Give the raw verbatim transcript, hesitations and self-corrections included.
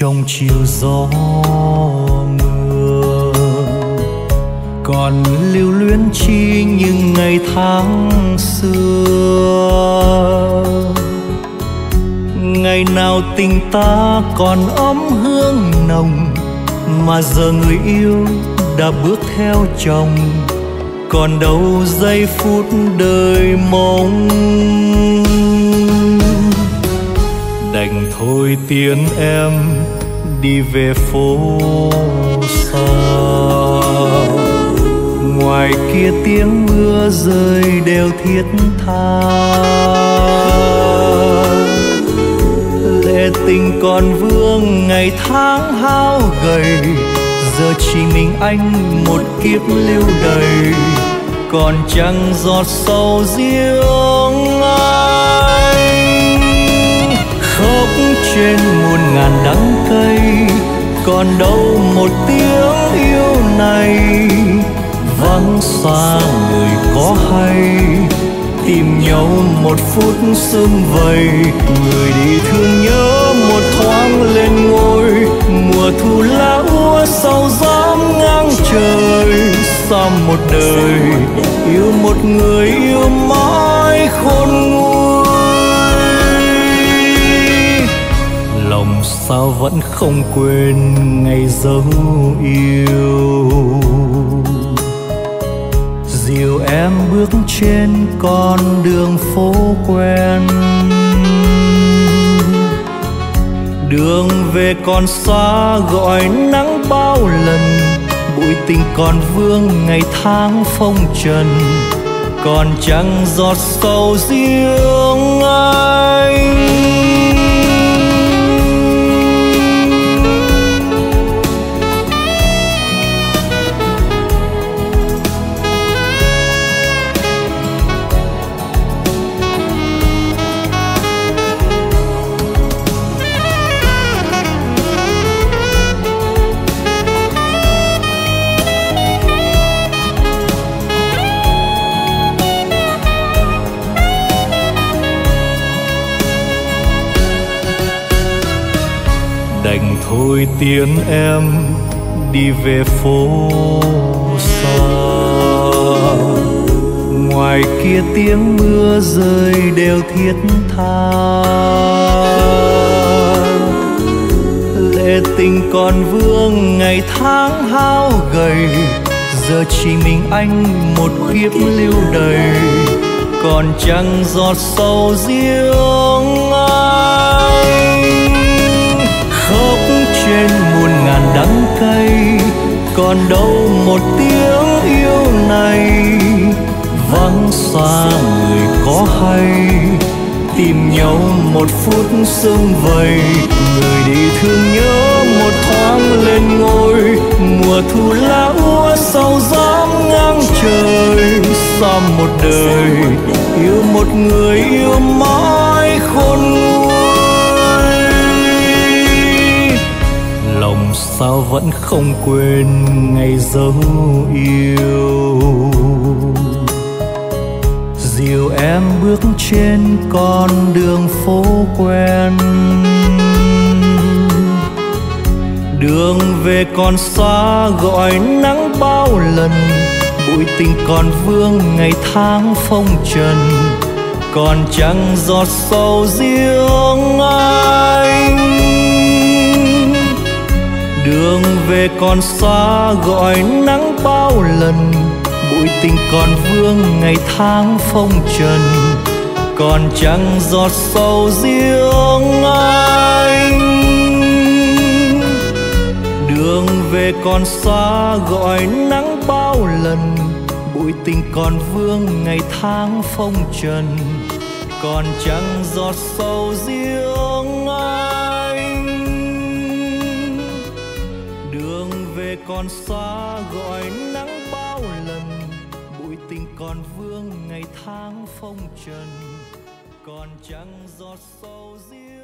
trong chiều gió mưa còn lưu luyến chi những ngày tháng xưa. Ngày nào tình ta còn ấm hương nồng mà giờ người yêu đã bước theo chồng, còn đâu giây phút đời mong. Đành thôi tiễn em đi về phố xa, ngoài kia tiếng mưa rơi đều thiết tha. Lệ tình còn vương ngày tháng hao gầy, giờ chỉ mình anh một kiếp lưu đầy, còn chẳng giọt sầu riêng anh. Khóc trên muôn ngàn đắng cay, còn đâu một tiếng yêu này. Vắng xa người có hay, tìm nhau một phút sum vầy. Người đi thương nhớ một thoáng lên ngôi, mùa thu lá úa sau gió ngang trời. Sao một đời yêu một người yêu mãi khôn nguôi, lòng sao vẫn không quên ngày dấu yêu. Dìu em bước trên con đường phố quen, đường về còn xa gọi nắng bao lần. Bụi tình còn vương ngày tháng phong trần, còn chẳng giọt sầu riêng anh. Đành thôi tiễn em đi về phố xa, ngoài kia tiếng mưa rơi đều thiết tha. Lệ tình còn vương ngày tháng hao gầy, giờ chỉ mình anh một kiếp lưu đầy, còn chẳng giọt sầu riêng anh. Khóc trên muôn ngàn đắng cay, còn đâu một tiếng yêu này. Vắng xa người có hay, tìm nhau một phút sum vầy. Người đi thương nhớ một thoáng lên ngôi, mùa thu lá úa sau gió ngang trời. Sao một đời yêu một người yêu mãi khôn nguôi, lòng sao vẫn không quên ngày dấu yêu. Dìu em bước trên con đường phố quen, đường về còn xa gọi nắng bao lần. Bụi tình còn vương ngày tháng phong trần, còn chẳng giọt sầu riêng anh. Đường về còn xa gọi nắng bao lần. Bụi tình còn vương ngày tháng phong trần, còn chẳng giọt sầu riêng anh. Đường về còn xa gọi nắng bao lần. Bụi tình còn vương ngày tháng phong trần, còn chẳng giọt sầu riêng anh. Về còn xa gọi nắng bao lần. Bụi tình còn vương ngày tháng phong trần, còn chẳng giọt sầu riêng.